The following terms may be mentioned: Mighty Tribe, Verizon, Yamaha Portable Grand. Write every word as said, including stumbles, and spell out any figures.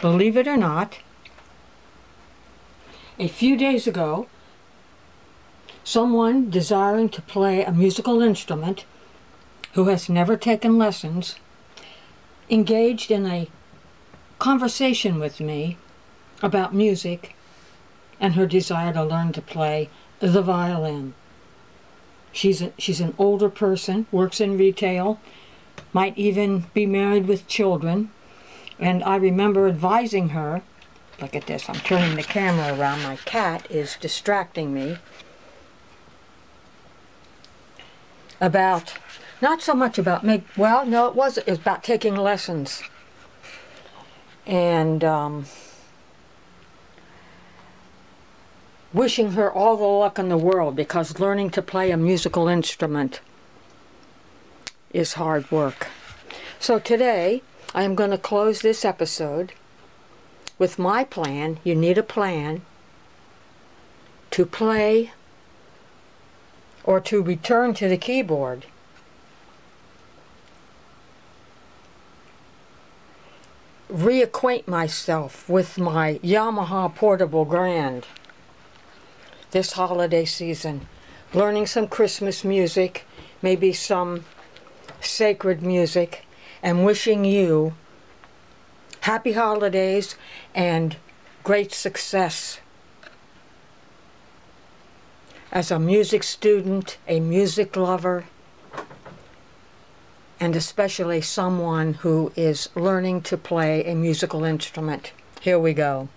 Believe it or not, a few days ago, someone desiring to play a musical instrument who has never taken lessons engaged in a conversation with me about music and her desire to learn to play the violin. She's, a, she's an older person, works in retail, might even be married with children, and I remember advising her, look at this, I'm turning the camera around, my cat is distracting me, about, not so much about, make, well, no, it was, it was about taking lessons. And um, wishing her all the luck in the world, because learning to play a musical instrument is hard work. So today, I am going to close this episode with my plan. You need a plan to play or to return to the keyboard. Reacquaint myself with my Yamaha Portable Grand this holiday season. Learning some Christmas music, maybe some sacred music, and wishing you happy holidays and great success as a music student, a music lover, and especially someone who is learning to play a musical instrument. Here we go.